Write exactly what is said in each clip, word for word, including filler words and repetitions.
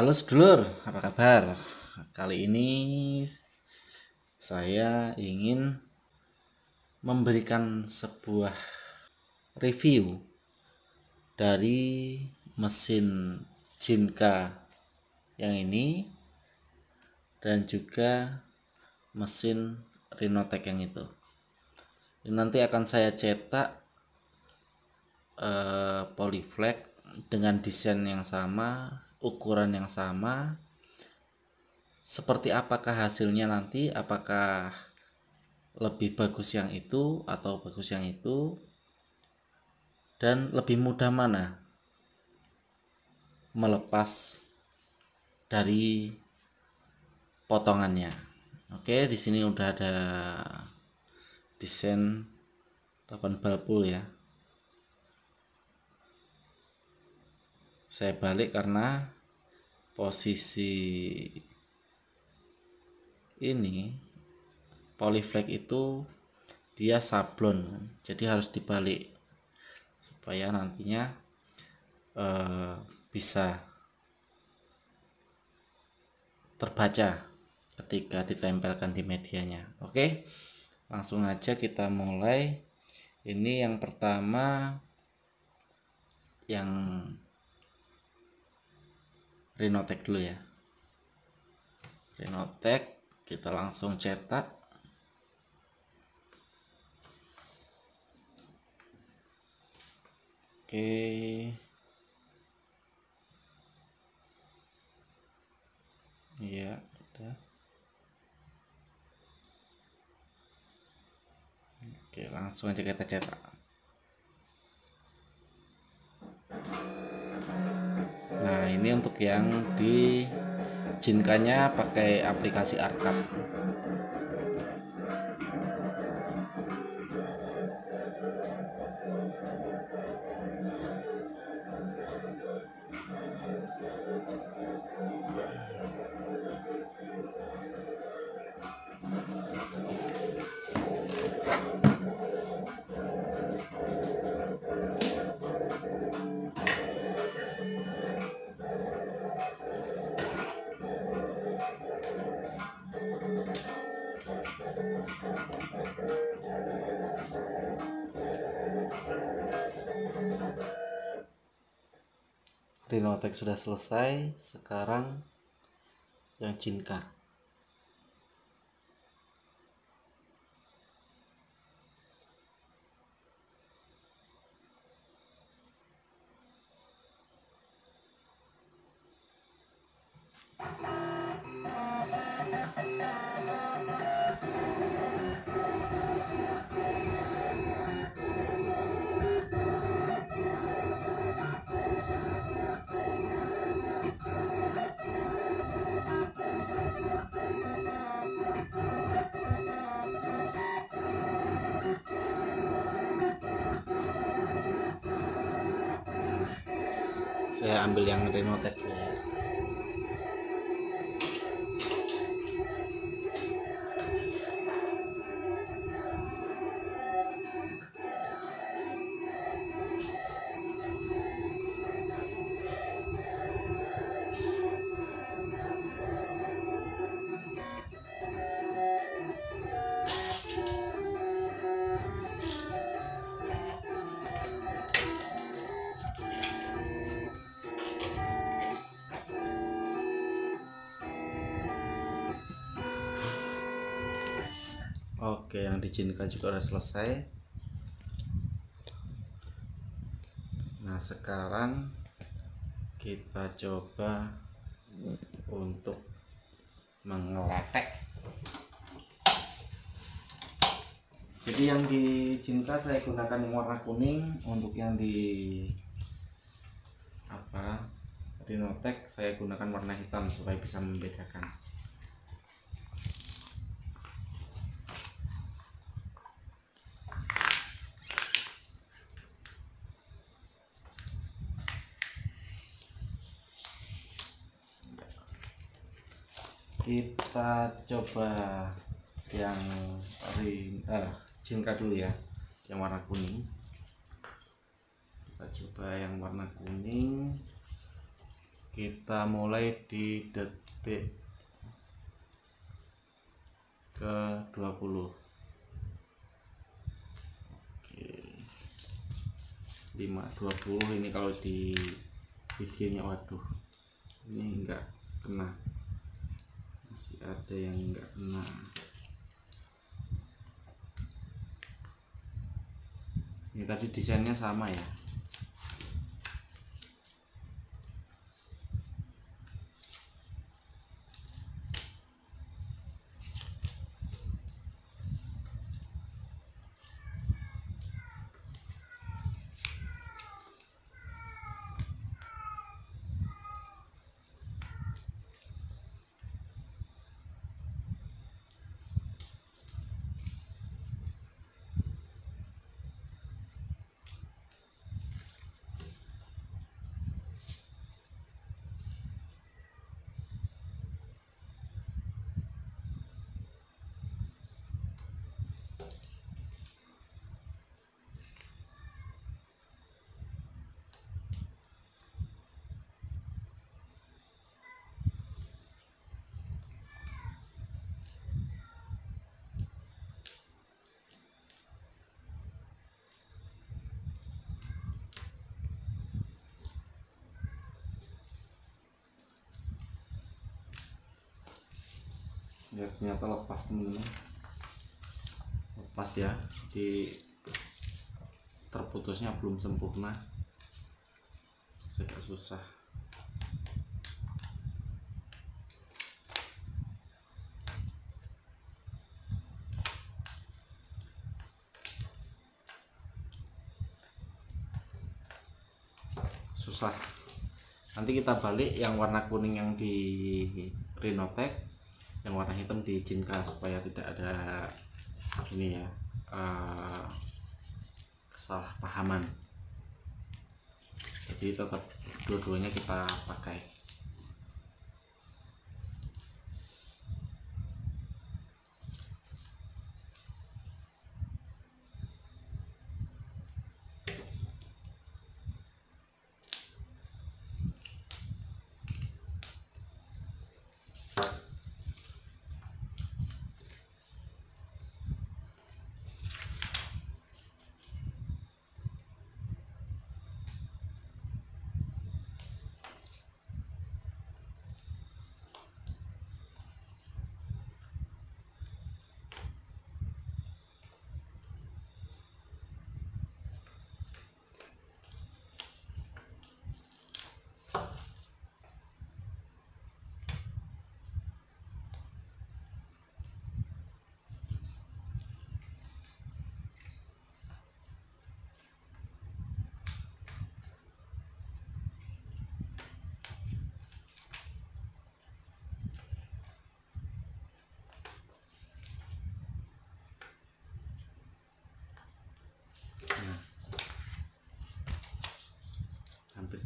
Halo sedulur, apa kabar? Kali ini saya ingin memberikan sebuah review dari mesin Jinka yang ini dan juga mesin Rhinotec yang itu. Ini nanti akan saya cetak eh, Polyflex dengan desain yang sama, ukuran yang sama. Seperti apakah hasilnya nanti, apakah lebih bagus yang itu atau bagus yang itu, dan lebih mudah mana melepas dari potongannya. Oke, di sini udah ada desain delapan puluh ya. Saya balik karena posisi ini Polyflex itu dia sablon, jadi harus dibalik supaya nantinya eh, bisa terbaca ketika ditempelkan di medianya. Oke, langsung aja kita mulai. Ini yang pertama yang Rhinotec dulu ya. Rhinotec kita langsung cetak. Oke. Iya, udah. Oke, langsung aja kita cetak. Nah, ini untuk yang di Jinkanya pakai aplikasi Artcut. Rhinotec sudah selesai, sekarang yang Jinka. Saya ambil yang Rhinotec ya. Oke, yang di Jinka juga udah selesai. Nah, sekarang kita coba untuk mengeletek. Jadi yang di Jinka saya gunakan yang warna kuning, untuk yang di apa Rhinotec saya gunakan warna hitam supaya bisa membedakan. Kita coba yang ring eh Jinka dulu ya, yang warna kuning. Kita coba yang warna kuning Kita mulai di detik ke dua puluh. Oke, lima dua puluh ini kalau di videonya, waduh ini enggak kena, masih ada yang enggak kena. Ini tadi desainnya sama ya. Ya, ternyata lepas teman-teman, lepas ya, di terputusnya belum sempurna, agak susah. susah nanti kita balik yang warna kuning yang di Rhinotec, yang warna hitam di Jinka, supaya tidak ada ini ya uh, kesalahpahaman. Jadi tetap dua-duanya kita pakai.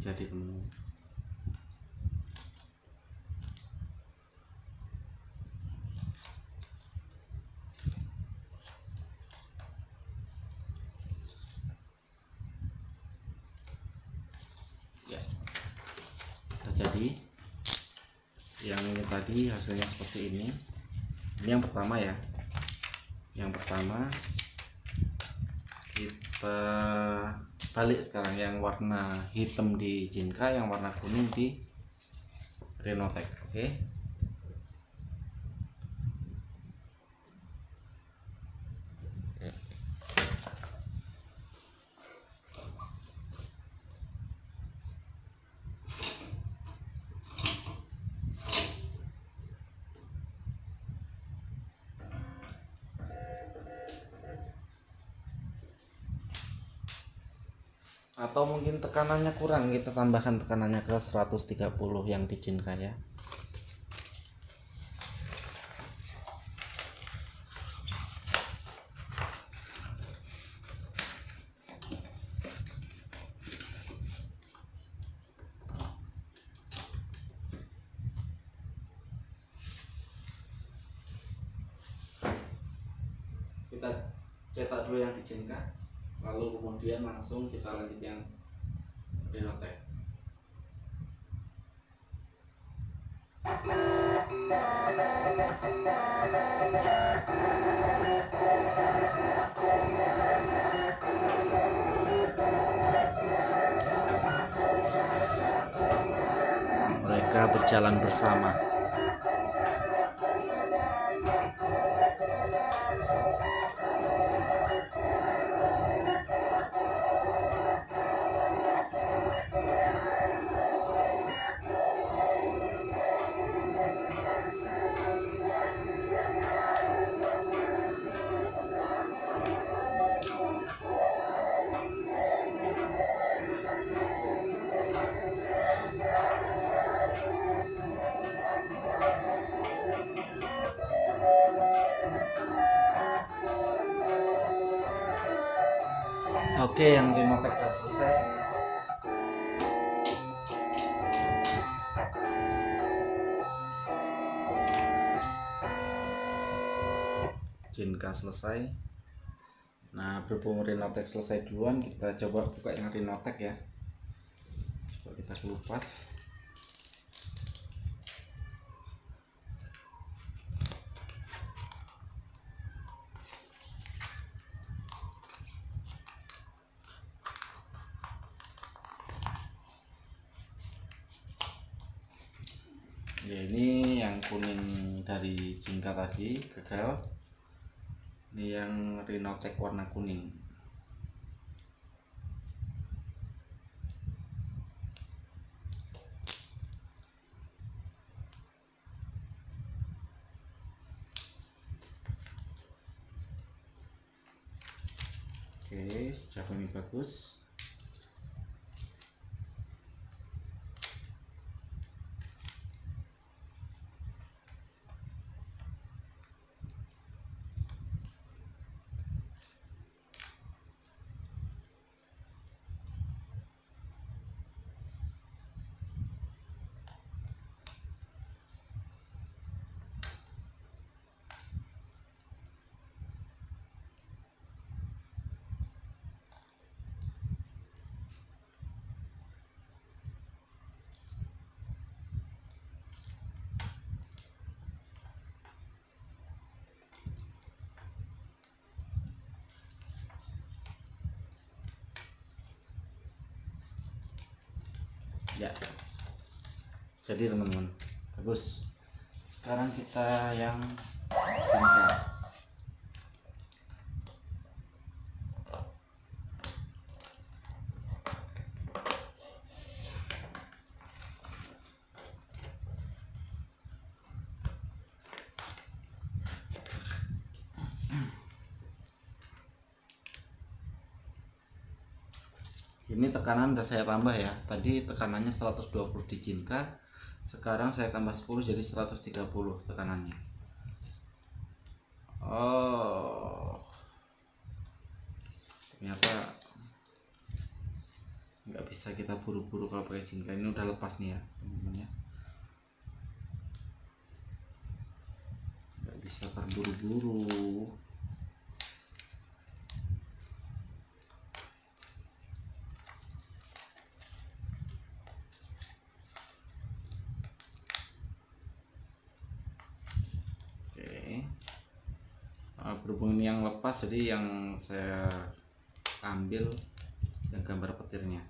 Jadi teman-teman, ya sudah jadi. Yang ini tadi hasilnya seperti ini. Ini yang pertama ya, yang pertama kita balik sekarang, yang warna hitam di Jinka, yang warna kuning di Rhinotec. Oke okay. Atau mungkin tekanannya kurang, kita tambahkan tekanannya ke seratus tiga puluh yang di Jinka ya. Kita cetak dulu yang di Jinka, lalu kemudian langsung kita lanjut yang Rhinotec. mereka berjalan bersama. Oke, yang Rhinotec sudah selesai. Jinka selesai. Nah, berhubung Rhinotec selesai duluan, kita coba buka yang Rhinotec ya. Coba kita kelupas. Ya, ini yang kuning dari Jinka tadi gagal. Ini yang Rhinotec warna kuning. Oke, sejauh ini bagus. Ya, jadi teman-teman, bagus. Sekarang kita yang Jinka. Ini tekanan udah saya tambah ya. Tadi tekanannya seratus dua puluh di Jinka. Sekarang saya tambah sepuluh jadi seratus tiga puluh tekanannya. Oh. Ternyata nggak bisa kita buru-buru kalau pakai Jinka. Ini udah lepas nih ya, teman-teman ya. Nggak bisa terburu-buru. Berhubung ini yang lepas, jadi yang saya ambil yang gambar petirnya.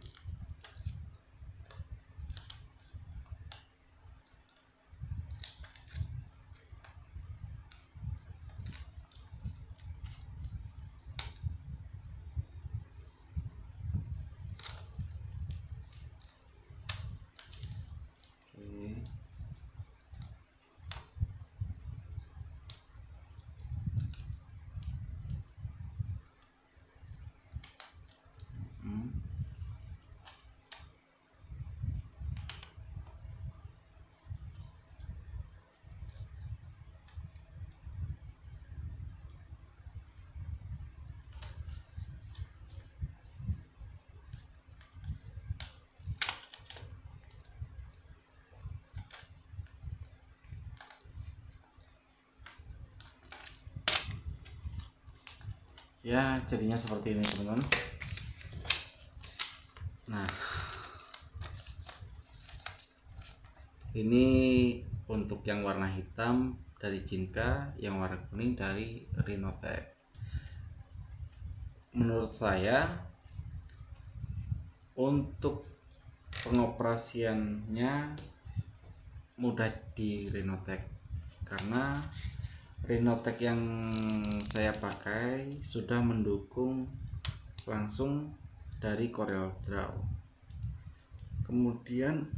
Ya, jadinya seperti ini teman-teman. Nah, ini untuk yang warna hitam dari Jinka, yang warna kuning dari Rhinotec. Menurut saya untuk pengoperasiannya mudah di Rhinotec, karena Rhinotec yang saya pakai sudah mendukung langsung dari Corel Draw. Kemudian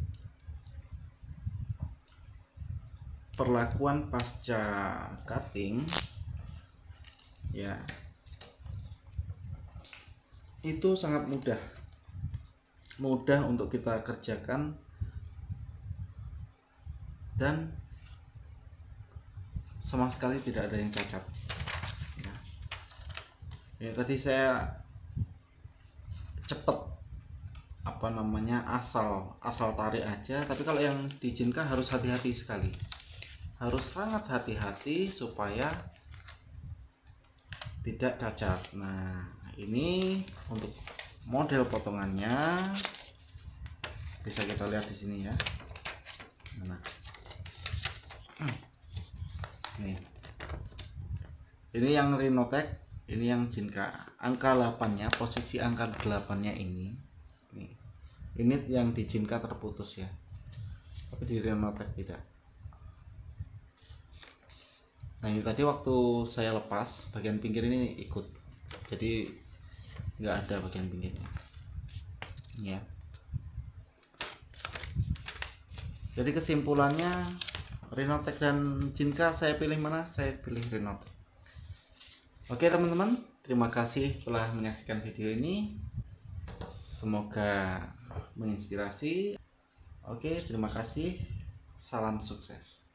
perlakuan pasca cutting ya, itu sangat mudah mudah untuk kita kerjakan dan sama sekali tidak ada yang cacat ya. Ini tadi saya cepet apa namanya asal asal tarik aja, tapi kalau yang diizinkan harus hati-hati sekali, harus sangat hati-hati supaya tidak cacat. Nah, ini untuk model potongannya bisa kita lihat di sini ya. Nah, nih, ini yang Rhinotec, ini yang Jinka. Angka delapannya, posisi angka delapannya ini, nih, ini yang di Jinka terputus ya, tapi di Rhinotec tidak. Nah, ini tadi waktu saya lepas bagian pinggir ini ikut, jadi nggak ada bagian pinggirnya ya. Jadi kesimpulannya, Rhinotec dan Jinka, saya pilih mana? Saya pilih Rhinotec. Oke teman-teman, terima kasih telah menyaksikan video ini, semoga menginspirasi. Oke, terima kasih, salam sukses.